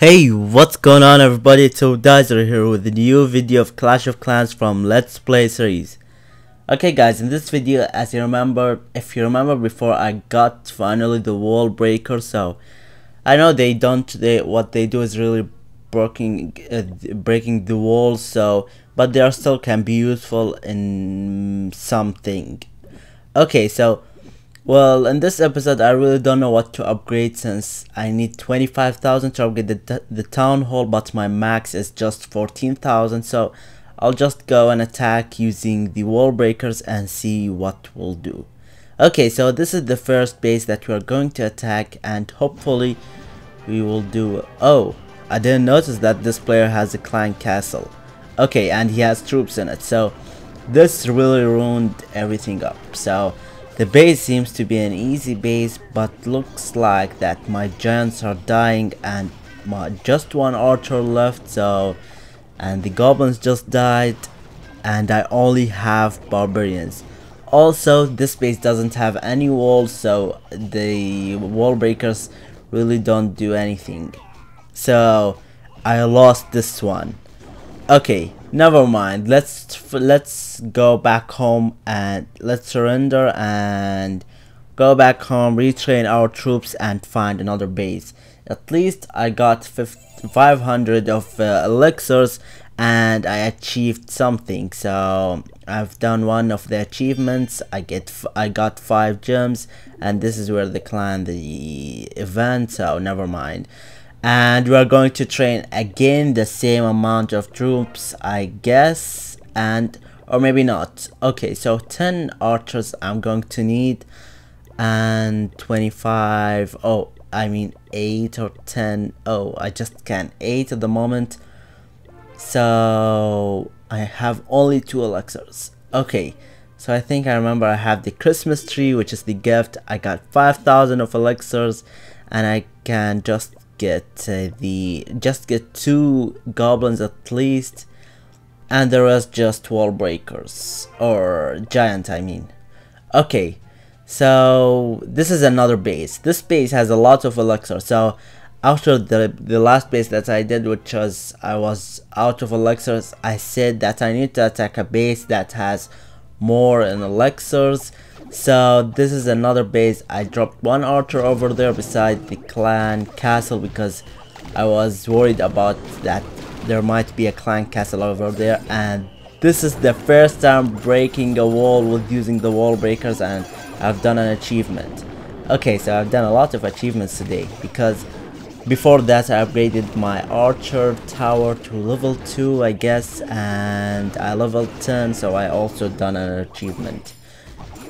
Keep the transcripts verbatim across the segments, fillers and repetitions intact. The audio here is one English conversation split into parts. Hey, what's going on everybody, it's Bodizer here with a new video of Clash of Clans from Let's Play series. Okay guys, in this video, as you remember, if you remember before, I got finally the Wall Breaker. So I know they don't, they what they do is really breaking, uh, breaking the walls, so, but they are still can be useful in something. Okay, so well, in this episode, I really don't know what to upgrade since I need twenty-five thousand to upgrade the, the town hall, but my max is just fourteen thousand. So I'll just go and attack using the Wall Breakers and see what we'll do. Okay, so this is the first base that we are going to attack, and hopefully we will do... Oh, I didn't notice that this player has a clan castle. Okay, and he has troops in it. So this really ruined everything up. So the base seems to be an easy base, but looks like that my giants are dying and my, just one archer left, so, and the goblins just died and I only have barbarians. Also, this base doesn't have any walls, so the Wall Breakers really don't do anything. So I lost this one. Okay, never mind. Let's let's go back home and let's surrender and go back home, retrain our troops, and find another base. At least I got five hundred of uh, elixirs and I achieved something. So I've done one of the achievements. I get f I got five gems, and this is where the clan the event. So never mind. And we are going to train again the same amount of troops, I guess, and or maybe not. Okay, so ten archers I'm going to need, and twenty-five. Oh, I mean eight or ten. Oh, I just can eight at the moment. So I have only two elixirs. Okay, so I think I remember I have the Christmas tree, which is the gift. I got five thousand of elixirs, and I can just get uh, the just get two goblins at least, and the rest just Wall Breakers or giant, I mean. Okay, so this is another base. This base has a lot of elixir, so after the the last base that I did, which was I was out of elixirs, I said that I need to attack a base that has more in elixirs. So this is another base. I dropped one archer over there beside the clan castle because I was worried about that there might be a clan castle over there, and this is the first time breaking a wall with using the Wall Breakers, and I've done an achievement. Okay, so I've done a lot of achievements today because before that I upgraded my archer tower to level two, I guess, and I leveled ten, so I also done an achievement.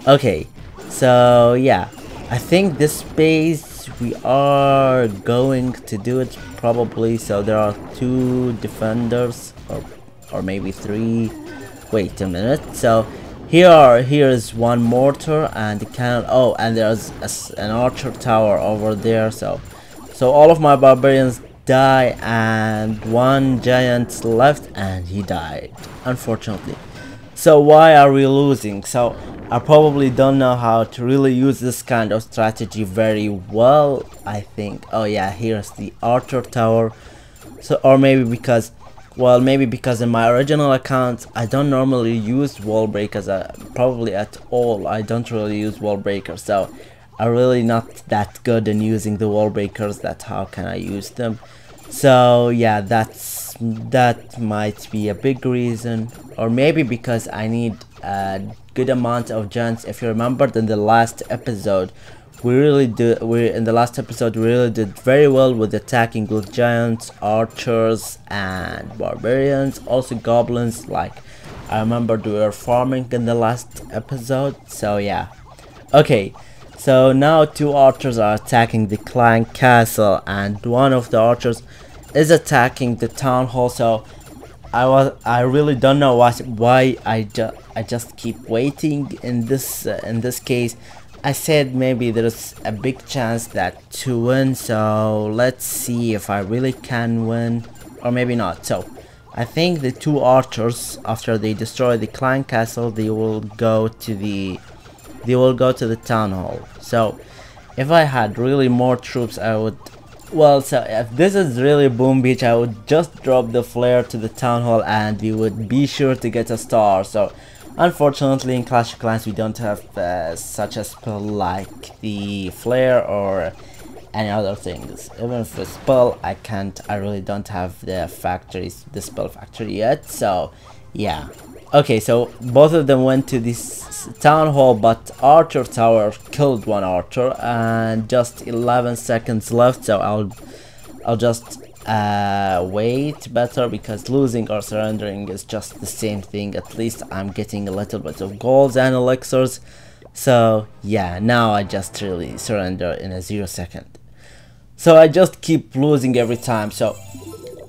Okay, so yeah, I think this base we are going to do it probably. So there are two defenders, or or maybe three. Wait a minute. So here are, here is one mortar and cannon. Oh, and there's a, an archer tower over there. So so all of my barbarians die, and one giant left, and he died, unfortunately. So why are we losing? So I probably don't know how to really use this kind of strategy very well, I think. Oh yeah, here's the archer tower. So, or maybe because, well, maybe because in my original account I don't normally use Wall Breakers, uh, probably at all. I don't really use Wall Breakers, so I'm really not that good in using the Wall Breakers. That how can I use them? So yeah, that's that might be a big reason, or maybe because I need a good amount of giants. If you remembered in the last episode, we really do we in the last episode we really did very well with attacking with giants, archers, and barbarians, also goblins. Like I remembered we were farming in the last episode. So yeah, okay, so now two archers are attacking the clan castle, and one of the archers is attacking the town hall. So I was I really don't know what why I just I just keep waiting in this uh, in this case. I said maybe there's a big chance that to win, so let's see if I really can win, or maybe not. So I think the two archers, after they destroy the clan castle, they will go to the they will go to the town hall. So if I had really more troops, I would Well, so if this is really Boom Beach, I would just drop the flare to the town hall and we would be sure to get a star. So unfortunately in Clash of Clans we don't have uh, such a spell like the flare or any other things. Even for spell, I can't, I really don't have the factories, the spell factory yet. So yeah. Okay, so both of them went to this town hall, but Archer Tower killed one archer, and just eleven seconds left. So I'll, I'll just uh, wait better, because losing or surrendering is just the same thing. At least I'm getting a little bit of golds and elixirs. So yeah, now I just really surrender in a zero second. So I just keep losing every time. So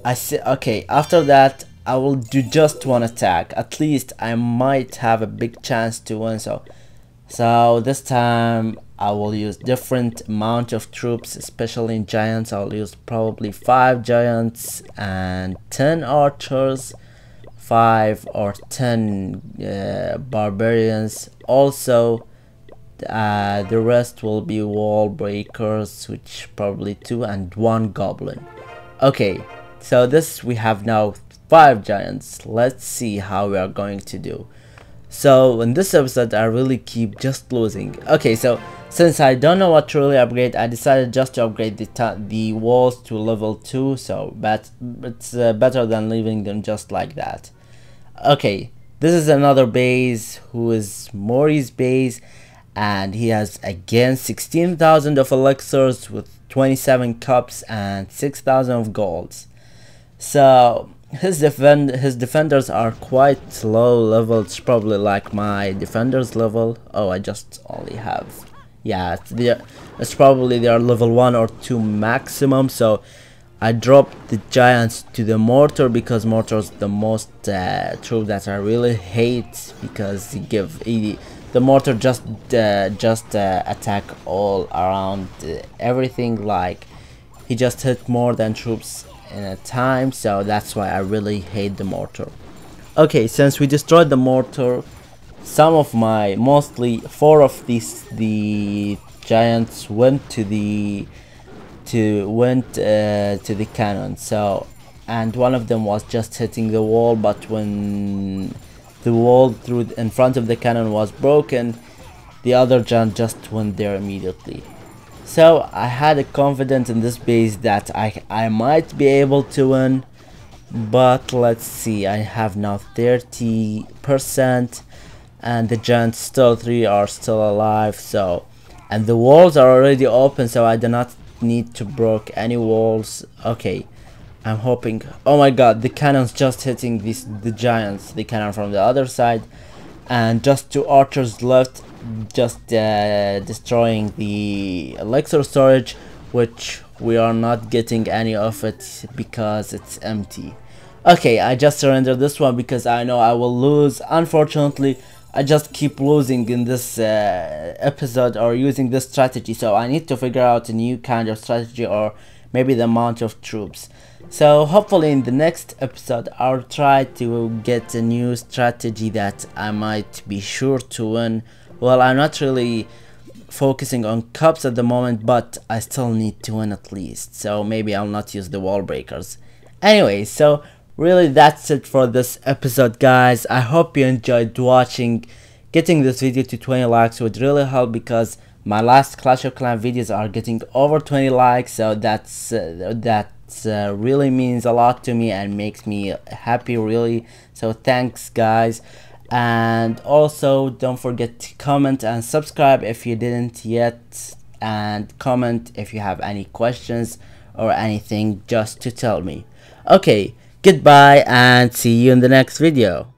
I see. Okay, after that, I will do just one attack. At least I might have a big chance to win. So, so this time I will use different amount of troops, especially in giants. I'll use probably five giants and ten archers, five or ten uh, barbarians. Also, uh, the rest will be wall breakers, which probably two and one goblin. Okay, so this we have now. Five giants. Let's see how we are going to do. So in this episode I really keep just losing. Okay, so since I don't know what to really upgrade, I decided just to upgrade the the walls to level two. So but it's uh, better than leaving them just like that. Okay, this is another base, who is Mori's base, and he has again sixteen thousand of elixirs with twenty-seven cups and six thousand of golds. So His defend his defenders are quite low level. It's probably like my defenders level. Oh, I just only have, yeah, it's, the, it's probably they are level one or two maximum. So I dropped the giants to the mortar, because mortar is the most uh, troop that I really hate, because they give the mortar just uh, just uh, attack all around uh, everything. Like he just hit more than troops in a time, so that's why I really hate the mortar. Okay, since we destroyed the mortar, some of my mostly four of these the giants went to the to went uh, to the cannon. So, and one of them was just hitting the wall, but when the wall through in front of the cannon was broken, the other giant just went there immediately. So I had a confidence in this base that I, I might be able to win, but let's see. I have now thirty percent and the giants still three are still alive. So, and the walls are already open, so I do not need to break any walls. Okay, I'm hoping. Oh my god, the cannon's just hitting these the giants, the cannon from the other side, and just two archers left, just uh, destroying the elixir storage, which we are not getting any of it because it's empty. Okay, I just surrendered this one because I know I will lose. Unfortunately, I just keep losing in this uh, episode, or using this strategy, so I need to figure out a new kind of strategy, or maybe the amount of troops. So hopefully in the next episode I'll try to get a new strategy that I might be sure to win. Well, I'm not really focusing on cups at the moment, but I still need to win at least. So maybe I'll not use the wall breakers. Anyway, so really that's it for this episode, guys. I hope you enjoyed watching. Getting this video to twenty likes would really help, because my last Clash of Clans videos are getting over twenty likes, so that's uh, that uh, really means a lot to me and makes me happy, really. So thanks, guys. And also don't forget to comment and subscribe if you didn't yet, and comment if you have any questions or anything just to tell me. Okay, goodbye and see you in the next video.